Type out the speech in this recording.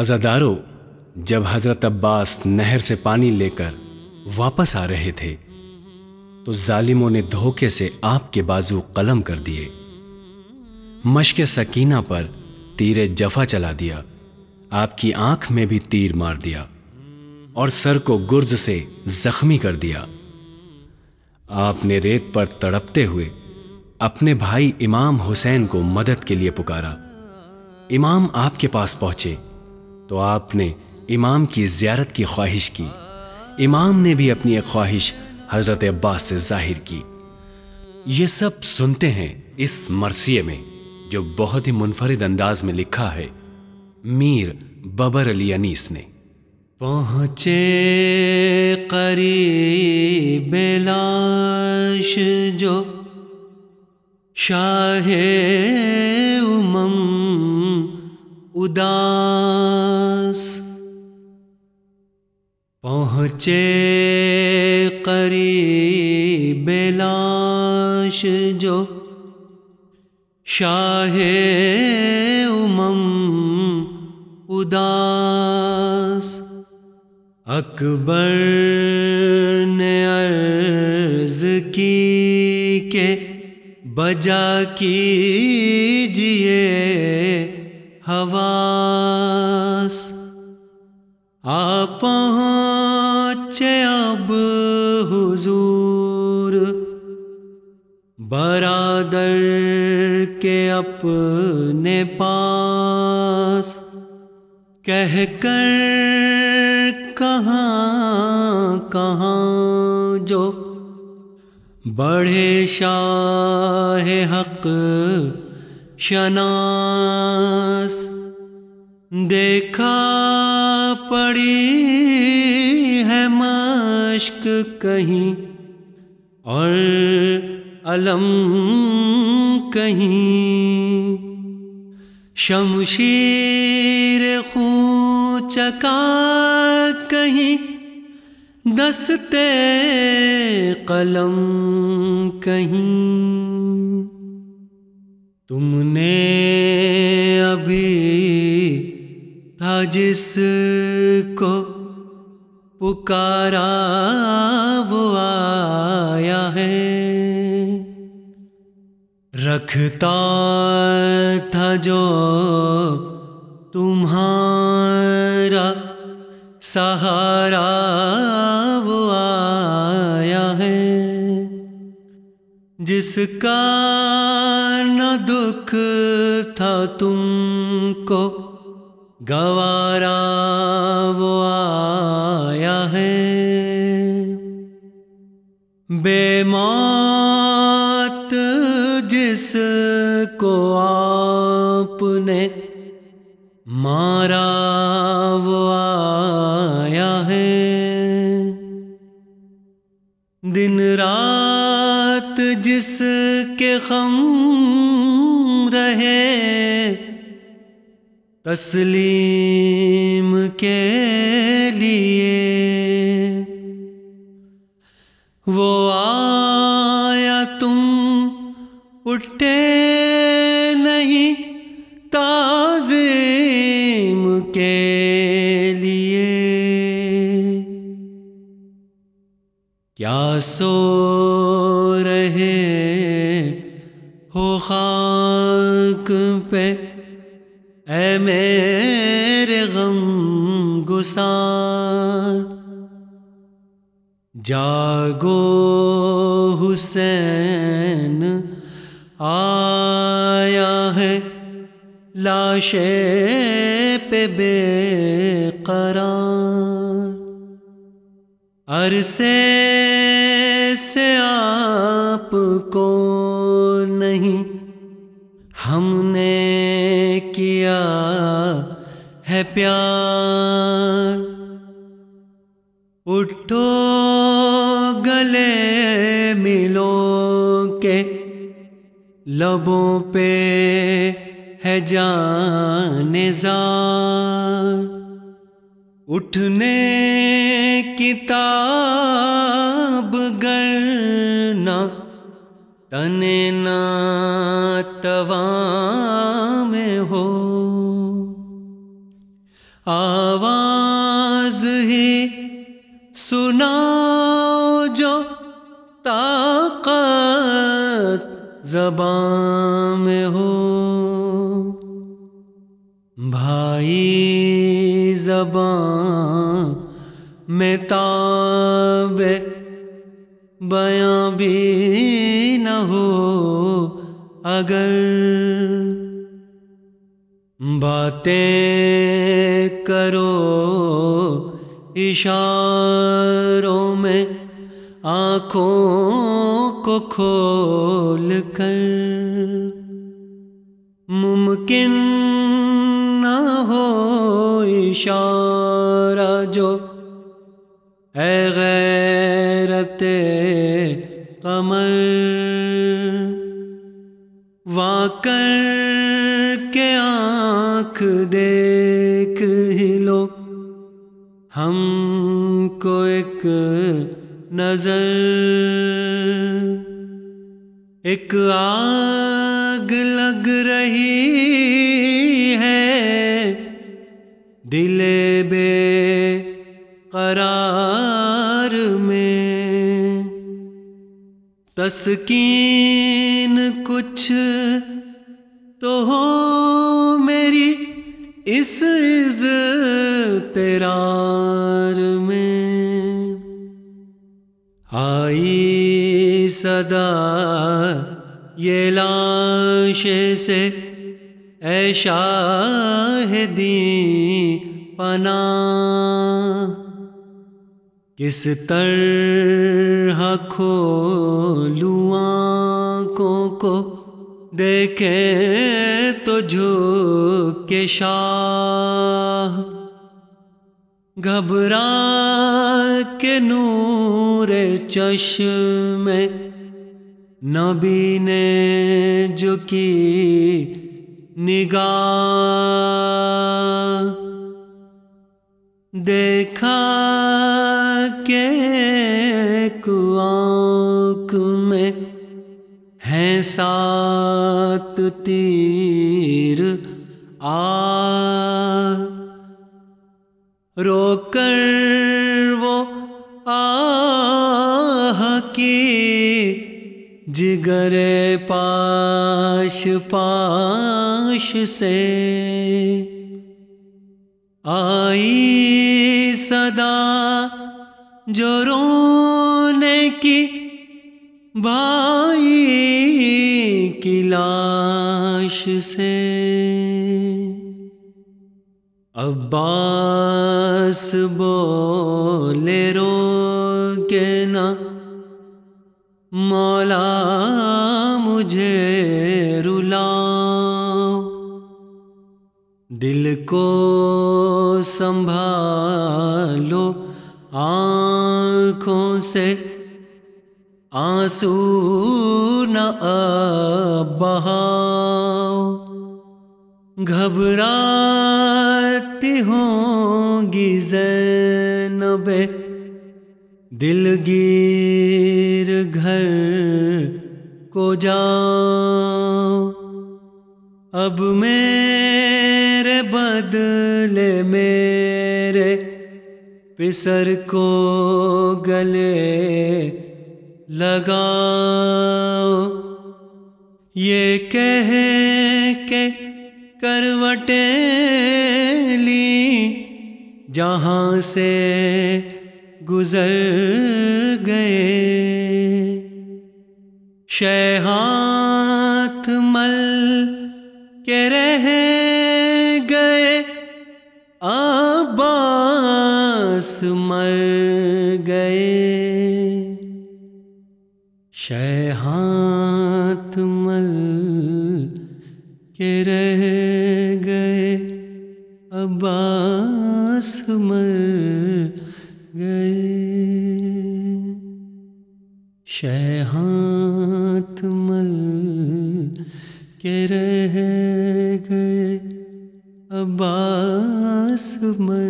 अज़ादारो, जब हज़रत अब्बास नहर से पानी लेकर वापस आ रहे थे तो जालिमों ने धोखे से आपके बाजू कलम कर दिए, मश्क सकीना पर तीर जफा चला दिया, आपकी आंख में भी तीर मार दिया और सर को गुर्ज से जख्मी कर दिया। आपने रेत पर तड़पते हुए अपने भाई इमाम हुसैन को मदद के लिए पुकारा। इमाम आपके पास पहुंचे तो आपने इमाम की ज़ियारत की ख्वाहिश की। इमाम ने भी अपनी एक ख्वाहिश हज़रत अब्बास से जाहिर की। ये सब सुनते हैं इस मरसिए में जो बहुत ही मुनफरिद अंदाज में लिखा है मीर बबर अली अनीस ने। पहुँचे करीब लाश जो शाहे उमम उदास, पहुँचे करीब लाश जो शाहे उमम उदास। अकबर ने अर्ज की के बजा कीजिए हवास। आप पहुँचे अब हुजूर, बरादर के अपने पास। कह कर कहाँ कहाँ जो बढ़े शाह हक शनास। देखा पड़ी है मश्क कहीं और अलम कहीं। शमशीर खूं चका कहीं, दस्ते कलम कहीं। तुमने अभी था जिसको पुकारा वो आया है। रखता था जो तुम्हारा सहारा वो आया है। जिसका न दुख था तुमको गवारा वो आया है। बेमौत जिसको आपने मारा वो आया है। दिन रात जिसके खम रहे, तस्लीम के लिए वो आया। तुम उठे नहीं ताज़ीम के लिए। क्या सो रहे हो खाक पे ऐ मेरे गमगुसार। जागो हुसैन आया है, लाशे पे बेकरार। अरसे से आपको नहीं हमने किया है प्यार। उठो गले मिलो के, लबों पे है जाने जार। उठने किताब गरना, तने ना तवा में हो। आवाज है सुनाओ जो ताकत ज़बान में हो। भाई ज़बान में ताबे बयां भी न हो अगर, बातें करो इशारों में आँखों को खोल कर, मुमकिन न हो इशारा जो ऐ गैरते कमर। वाकर के आँख देख हिलो हमको एक नजर, एक आग लग रही है दिले बेकरार में। तस्कीन कुछ तो हो मेरी इस इज़्तिरार में। आई सदा ये लाशे से ऐ शाहे दी पना, किस तरह खोलूं आँखों को देखें तो झुके शाह। घबरा के नूरे चश्म में नबी ने झुकी निगाह, देखा के आँख में हैं 7 तीर आ। रोकर वो आह की जिगरे पाश पाश से, आई सदा जो रोने की भाई की लाश से। अब्बास बोले रो के ना मौला मुझे रुलाओ, दिल को संभालो आँखों से आंसू न अब बहाओ। घबराती होंगी ज़ैनबे दिलगीर घर को जाओ, अब मेरे बदले मेरे पिसर को गले लगाओ। ये कह के करवटें ली जहाँ से गुजर गए, शेहात मल के रह गए अब्बास मर गए। शेहात मल के रह गए अब्बास मर गए। शेहात मल के रह गए अब्बास मर